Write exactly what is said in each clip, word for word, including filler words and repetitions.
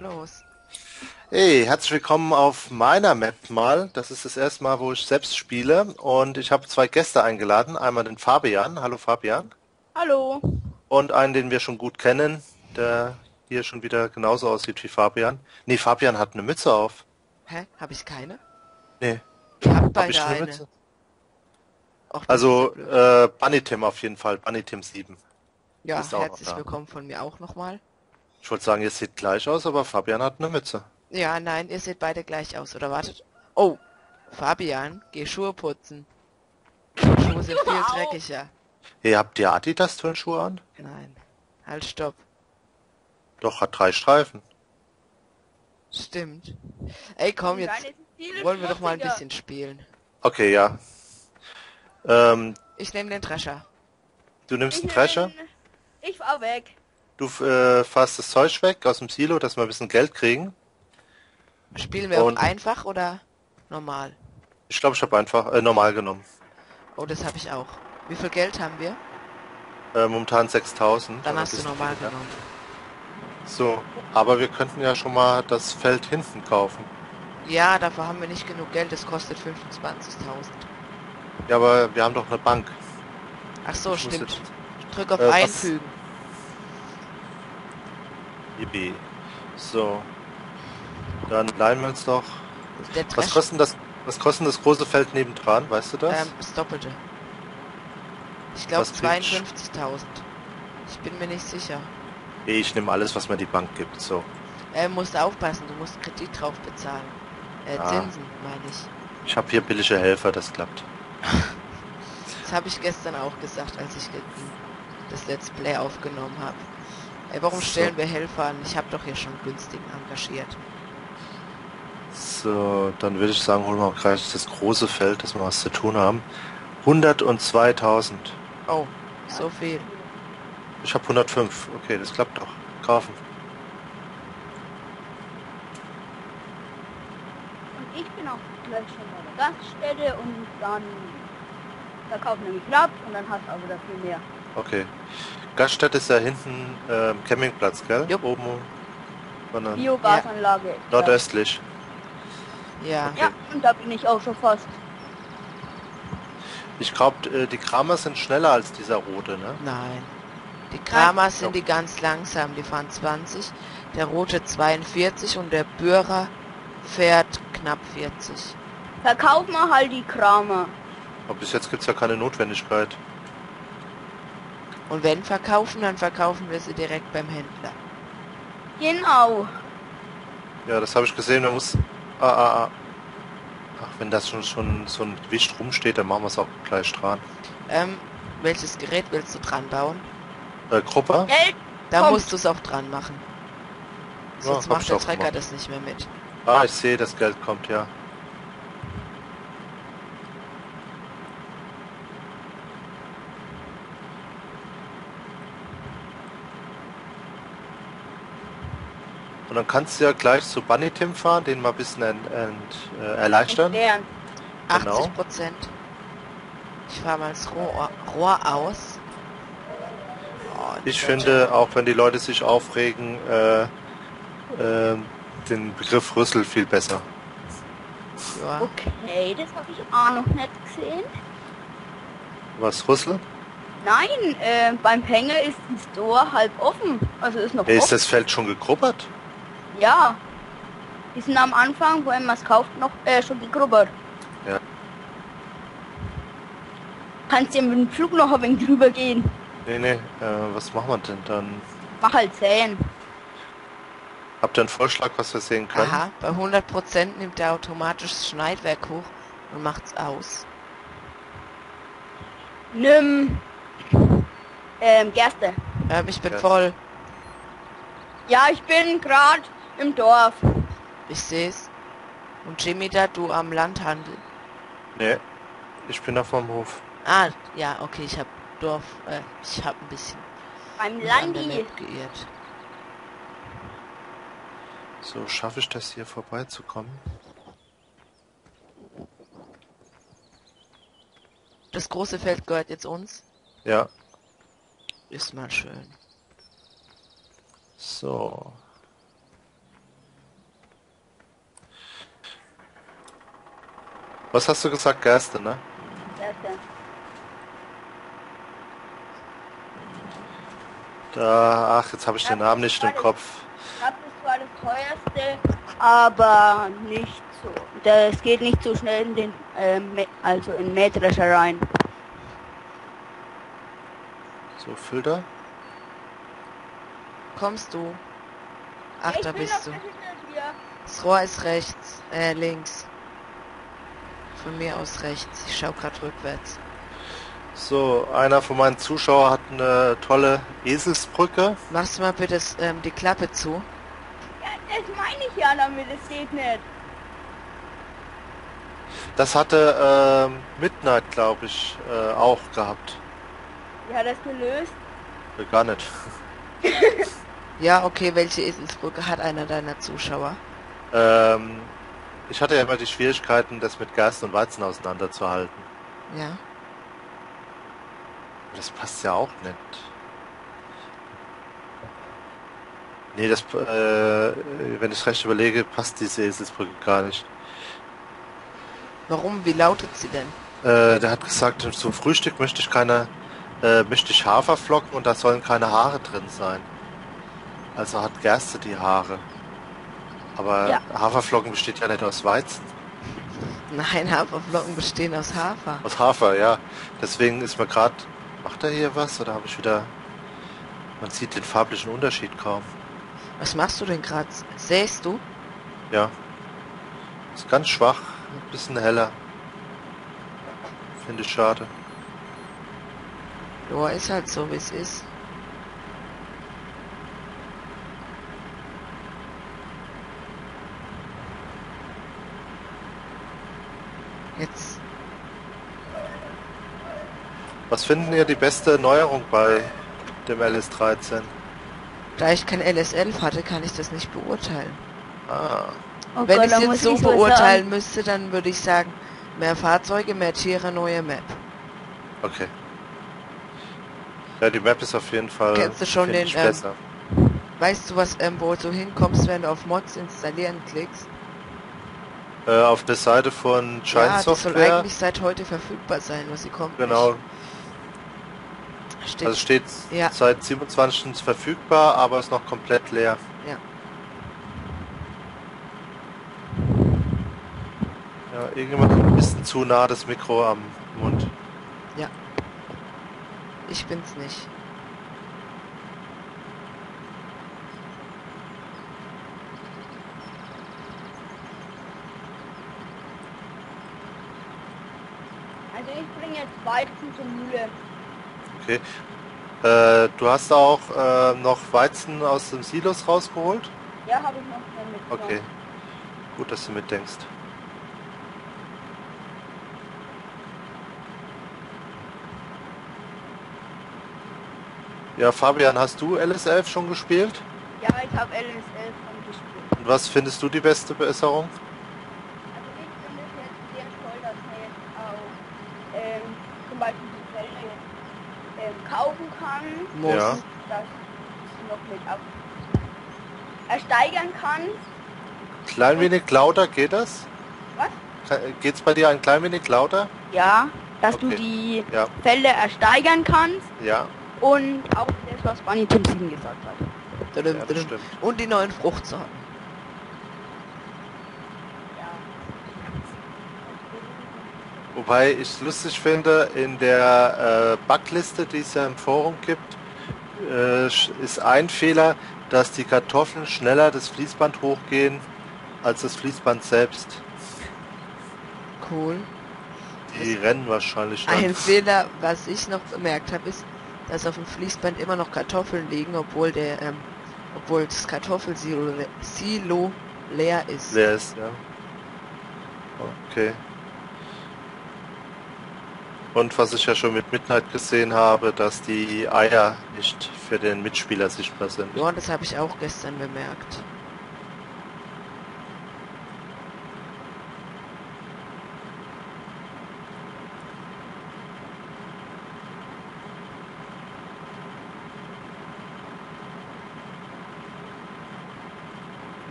Los. Hey, herzlich willkommen auf meiner Map mal. Das ist das erste Mal, wo ich selbst spiele. Und ich habe zwei Gäste eingeladen. Einmal den Fabian. Hallo Fabian. Hallo. Und einen, den wir schon gut kennen, der hier schon wieder genauso aussieht wie Fabian. Nee, Fabian hat eine Mütze auf. Hä? Habe ich keine? Nee. Ich hab beide hab eine. Mütze? Auch also, äh, Bunnytim auf jeden Fall. Bunnytim sieben. Ja, herzlich willkommen von mir auch nochmal. Ich wollte sagen, ihr seht gleich aus, aber Fabian hat eine Mütze. Ja, nein, ihr seht beide gleich aus, oder wartet? Oh, Fabian, geh Schuhe putzen. Schuhe sind viel dreckiger. Ihr habt die Adidas-Turnschuhe an? Nein, halt, stopp. Doch, hat drei Streifen. Stimmt. Ey, komm, jetzt wollen wir doch mal ein bisschen spielen. Okay, ja. Ähm, ich nehme den Drescher. Du nimmst einen Drescher? Ich fahr weg. Du äh, fährst das Zeug weg aus dem Silo, dass wir ein bisschen Geld kriegen. Spielen wir und auch einfach oder normal? Ich glaube, ich habe einfach äh, normal genommen. Oh, das habe ich auch. Wie viel Geld haben wir? Äh, momentan sechstausend. Dann hast du normal genommen. So, aber wir könnten ja schon mal das Feld hinten kaufen. Ja, dafür haben wir nicht genug Geld. Das kostet fünfundzwanzigtausend. Ja, aber wir haben doch eine Bank. Ach so, ich stimmt. Jetzt, drück auf äh, Einfügen. Was? So, dann leihen wir uns doch. Was kostet das? Was kostet das große Feld nebendran? Weißt du das? Ähm, das Doppelte. Ich glaube zweiundfünfzigtausend. Ich bin mir nicht sicher. Ich nehme alles, was mir die Bank gibt. So. Äh, musst aufpassen. Du musst Kredit drauf bezahlen. Äh, ja. Zinsen meine ich. Ich habe hier billige Helfer. Das klappt. Das habe ich gestern auch gesagt, als ich das Let's Play aufgenommen habe. Ey, warum stellen so. wir Helfer an? Ich habe doch hier schon günstigen engagiert. So, dann würde ich sagen, holen wir auch gleich das große Feld, dass wir was zu tun haben. hundertzweitausend. Oh, so viel. Ich habe hundertfünf. Okay, das klappt doch. Kaufen. Und ich bin auch gleich schon bei der Gaststätte und dann verkauft nämlich Lapp und dann hast du aber dafür mehr. Okay. Gaststätte ist ja hinten ähm, Campingplatz, gell? Jupp. Oben Biogasanlage. Ja. Nordöstlich. Ja. Okay. Ja, und da bin ich auch schon fast. Ich glaube, die Kramer sind schneller als dieser rote, ne? Nein. Die Kramer Nein. sind Jupp. die ganz langsam. Die fahren zwanzig, der rote zweiundvierzig und der Böhrer fährt knapp vierzig. Verkauf mal halt die Kramer. Aber bis jetzt gibt es ja keine Notwendigkeit. Und wenn verkaufen, dann verkaufen wir sie direkt beim Händler. Genau. Ja, das habe ich gesehen. Man muss... Ah, ah, ah. Ach, wenn das schon, schon so ein Gewicht rumsteht, dann machen wir es auch gleich dran. Ähm, welches Gerät willst du dran bauen? Äh, Gruppe? Geld. Da Kommt. musst du es auch dran machen. Sonst ja, macht der Trecker das nicht mehr mit. Ah, ich sehe, das Geld kommt, ja. Und dann kannst du ja gleich zu Bunnytim fahren, den mal ein bisschen ent, ent, äh, erleichtern. Entleeren. Genau. achtzig Prozent. Ich fahre mal das Rohr, Rohr aus. Oh, ich finde, Leute. auch wenn die Leute sich aufregen, äh, äh, den Begriff Rüssel viel besser. Ja. Okay, das habe ich auch noch nicht gesehen. Was, Rüssel? Nein, äh, beim Hänger ist das Tor halb offen. Also ist noch offen. Ist das Feld schon gegrubbert? Ja, die sind am Anfang, wo man es kauft, noch äh, schon gegrubbert. Ja. Kannst du mit dem Flug noch ein wenig drüber gehen? Nee, nee, äh, was machen wir denn dann? Mach halt Säen. Habt ihr einen Vorschlag, was wir sehen können? Aha, bei hundert Prozent nimmt er automatisch das Schneidwerk hoch und macht's aus. Nimm ähm, Gerste. Ähm, ich bin Gerste. voll. Ja, ich bin gerade im Dorf. Ich seh's. Und Jemidah, du am Landhandel? Nee, ich bin da vom Hof. Ah, ja, okay, ich hab Dorf, äh, ich hab ein bisschen... Beim Landi. ...geirrt. So, schaffe ich das hier vorbeizukommen? Das große Feld gehört jetzt uns? Ja. Ist mal schön. So. Was hast du gesagt? Gerste, ne? Gerste. Da, ach, jetzt habe ich den Namen nicht im Kopf. Das ist zwar das teuerste, aber nicht so. Das geht nicht so schnell in den, äh, also in Mähdrescher rein. So, Filter. Kommst du? Ach, da bist du. Das Rohr ist rechts, äh, links. Von mir aus rechts. Ich schau gerade rückwärts. So, einer von meinen Zuschauern hat eine tolle Eselsbrücke. Machst du mal bitte das, ähm, die Klappe zu? Ja, das meine ich ja damit, es geht nicht. Das hatte äh, Midnight, glaube ich, äh, auch gehabt. Wie hat das gelöst? Gar nicht. Ja, okay, welche Eselsbrücke hat einer deiner Zuschauer? Ähm, ich hatte ja immer die Schwierigkeiten, das mit Gerste und Weizen auseinanderzuhalten. Ja. Das passt ja auch nicht. Nee, das, äh, wenn ich recht überlege, passt diese Eselsbrücke gar nicht. Warum? Wie lautet sie denn? Äh, der hat gesagt, zum Frühstück möchte ich keine, äh, möchte ich Hafer flocken und da sollen keine Haare drin sein. Also hat Gerste die Haare. Aber ja. Haferflocken besteht ja nicht aus Weizen. Nein, Haferflocken bestehen aus Hafer. Aus Hafer, ja. Deswegen ist mir gerade... Macht er hier was? Oder habe ich wieder... Man sieht den farblichen Unterschied kaum. Was machst du denn gerade? Sähst du? Ja. Ist ganz schwach. Ein bisschen heller. Finde ich schade. Ja, ist halt so, wie es ist. Jetzt. Was finden ihr die beste Neuerung bei dem L S dreizehn? Da ich kein L S elf hatte, kann ich das nicht beurteilen. Ah. Oh Wenn Gott, ich es jetzt so beurteilen sagen. müsste, dann würde ich sagen, mehr Fahrzeuge, mehr Tiere, neue Map. Okay. Ja, die Map ist auf jeden Fall. Kennst du schon den, ähm, weißt du, was ähm, wo du hinkommst, wenn du auf Mods installieren klickst? Auf der Seite von Giant ja, Software. Das soll eigentlich seit heute verfügbar sein, was sie kommt. Genau. Steht, also steht ja. Seit siebenundzwanzigsten verfügbar, aber ist noch komplett leer. Ja. Ja, irgendjemand ein bisschen zu nah das Mikro am Mund. Ja. Ich bin's nicht. Also ich bringe jetzt Weizen zur Mühle. Okay. Äh, du hast auch äh, noch Weizen aus dem Silos rausgeholt? Ja, habe ich noch mitgenommen. Okay. Gut, dass du mitdenkst. Ja, Fabian, hast du L S elf schon gespielt? Ja, ich habe L S elf schon gespielt. Und was findest du die beste Besserung? Kaufen kann, muss, ja. Das noch nicht ab. Ersteigern kann. Klein wenig lauter, geht das? Was? Geht's bei dir ein klein wenig lauter? Ja, dass okay. du die ja. Felder ersteigern kannst. Ja. Und auch das, was Bunnytim sieben gesagt hat. Ja, das das stimmt. Und die neuen Fruchtsorten. Wobei ich es lustig finde, in der äh, Backliste, die es ja im Forum gibt, äh, ist ein Fehler, dass die Kartoffeln schneller das Fließband hochgehen als das Fließband selbst. Cool. Die das rennen wahrscheinlich nicht. Ein Fehler, was ich noch bemerkt habe, ist, dass auf dem Fließband immer noch Kartoffeln liegen, obwohl der, ähm, obwohl das Kartoffelsilo Silo leer ist. Leer ist, ja. Okay. Und was ich ja schon mit Midnight gesehen habe, dass die Eier nicht für den Mitspieler sichtbar sind. Ja, das habe ich auch gestern bemerkt.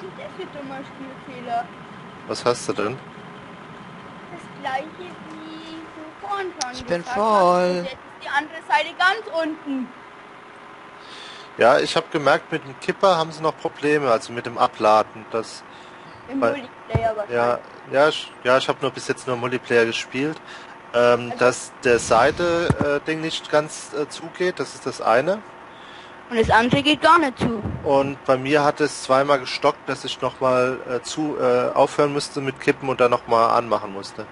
Das ist ein dummer Spielfehler. Was hast du denn? das gleiche wie du vorhin schon Ich bin voll. Jetzt ist die andere Seite ganz unten. Ja, ich habe gemerkt, mit dem Kipper haben sie noch Probleme, also mit dem Abladen. Das Im bei, Multiplayer wahrscheinlich. Ja, ja, ich, ja, ich habe nur bis jetzt nur Multiplayer gespielt. Ähm, also dass der Seite-Ding äh, nicht ganz äh, zugeht, das ist das eine. Und das andere geht gar nicht zu. Und bei mir hat es zweimal gestockt, dass ich nochmal äh, zu äh, aufhören müsste mit Kippen und dann nochmal anmachen musste.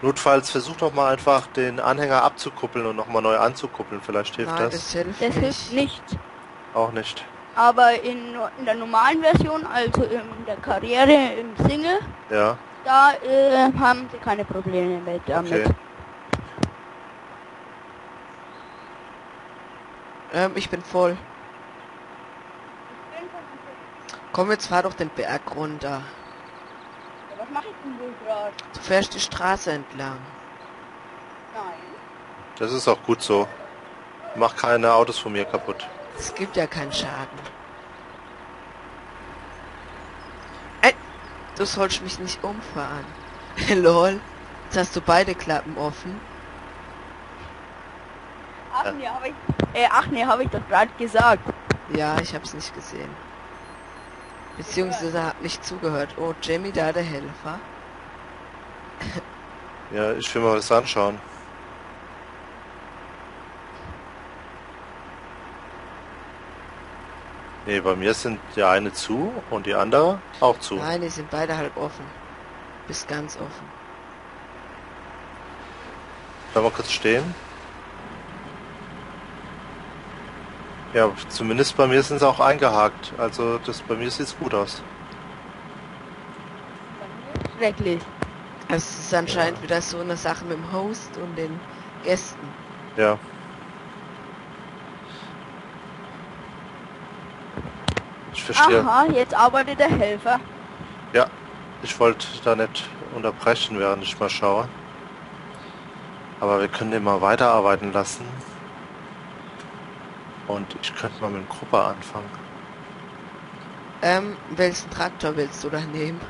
Notfalls versucht doch mal einfach den Anhänger abzukuppeln und nochmal neu anzukuppeln. Vielleicht hilft Nein, das. Das hilft, das hilft nicht. Auch nicht. Aber in, in der normalen Version, also in der Karriere, im Single, ja. da äh, haben sie keine Probleme mehr damit. Okay. Ähm, ich bin voll. Ich bin voll. Komm, jetzt fahr doch den Berg runter. Ja, was mache ich denn wohl gerade? Du fährst die Straße entlang. Nein. Das ist auch gut so. Mach keine Autos von mir kaputt. Es gibt ja keinen Schaden. Ey, du sollst mich nicht umfahren. Lol. Jetzt hast du beide Klappen offen. Ach nee, habe ich, äh, ach nee, hab ich doch gerade gesagt. Ja, ich habe es nicht gesehen. Beziehungsweise habe nicht zugehört. Oh, Jemidah, der Helfer. Ja, ich will mal das anschauen. Nee, bei mir sind der eine zu und die andere auch zu. Nein, die sind beide halb offen. Bis ganz offen. Bleib mal kurz stehen. Ja, zumindest bei mir sind sie auch eingehakt. Also das bei mir sieht es gut aus. Schrecklich. Es ist anscheinend ja. wieder so eine Sache mit dem Host und den Gästen. Ja. Ich verstehe. Aha, jetzt arbeitet der Helfer. Ja, ich wollte da nicht unterbrechen, während ich mal schaue. Aber wir können den mal weiterarbeiten lassen. Und ich könnte mal mit dem Grupper anfangen. Ähm, welchen Traktor willst du da nehmen?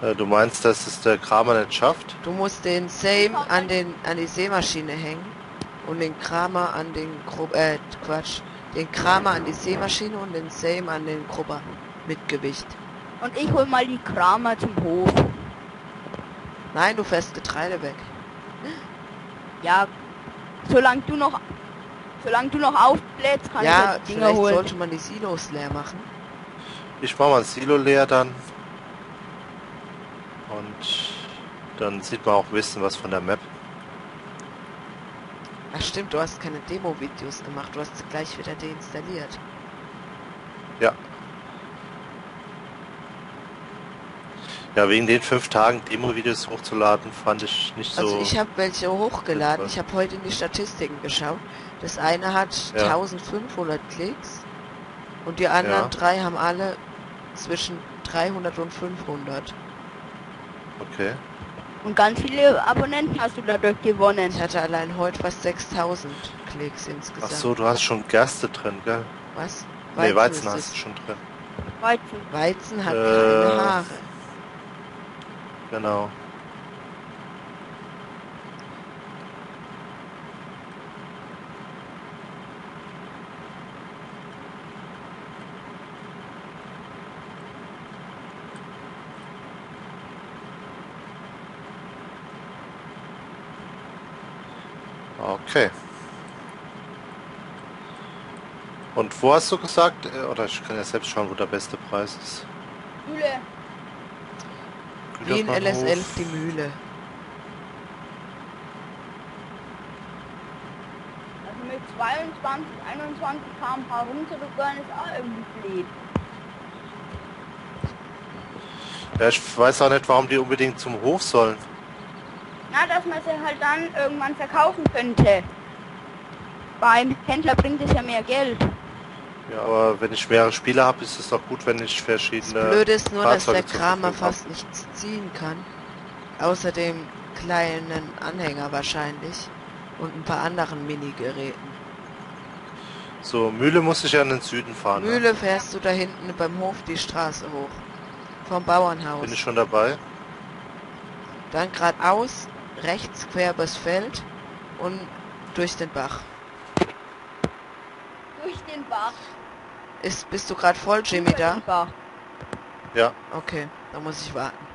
Äh, du meinst, dass es der Kramer nicht schafft? Du musst den Same an den an die Sämaschine hängen und den Kramer an den Grupper, äh, Quatsch. Den Kramer an die Sämaschine und den Same an den Grupper mit Gewicht. Und ich hol mal die Kramer zum Hof. Nein, du fährst Getreide weg. Ja. Solange du noch, solange du noch aufbläst, kann ja, ich Dinge holen. Ja, sollte man die Silos leer machen. Ich mache mal ein Silo leer dann. Und dann sieht man auch ein bisschen was von der Map. Ach stimmt, du hast keine Demo-Videos gemacht, du hast sie gleich wieder deinstalliert. Ja. Ja, wegen den fünf Tagen Demo-Videos hochzuladen, fand ich nicht so... Also ich habe welche hochgeladen, ich habe heute in die Statistiken geschaut. Das eine hat ja. eintausendfünfhundert Klicks und die anderen ja. drei haben alle zwischen dreihundert und fünfhundert. Okay. Und ganz viele Abonnenten hast du dadurch gewonnen. Ich hatte allein heute fast sechstausend Klicks insgesamt. Ach so, du hast schon Gerste drin, gell? Was? Weizen nee, Weizen hast du schon drin. Weizen. Weizen hat äh... keine Haare. Genau. Okay. Und wo hast du gesagt, oder ich kann ja selbst schauen, wo der beste Preis ist. Mühle. Wie in L S elf die Mühle. Also mit zweiundzwanzig, einundzwanzig Kilometer pro Stunde runtergegangen ist auch irgendwie blöd. Ja, ich weiß auch nicht, warum die unbedingt zum Hof sollen. Na, dass man sie halt dann irgendwann verkaufen könnte. Beim Händler bringt es ja mehr Geld. Ja, aber wenn ich mehrere Spieler habe, ist es doch gut, wenn ich verschiedene... Das Blöde ist nur, Fahrzeuge dass der Kramer fast nichts ziehen kann. Außer dem kleinen Anhänger wahrscheinlich. Und ein paar anderen Minigeräten. So, Mühle muss ich ja in den Süden fahren. Mühle ne? fährst du da hinten beim Hof die Straße hoch. Vom Bauernhaus. Bin ich schon dabei? Dann geradeaus, rechts quer übers Feld und durch den Bach. Durch den Bach? Ist, bist du gerade voll, Jemidah? Ja. Okay, dann muss ich warten.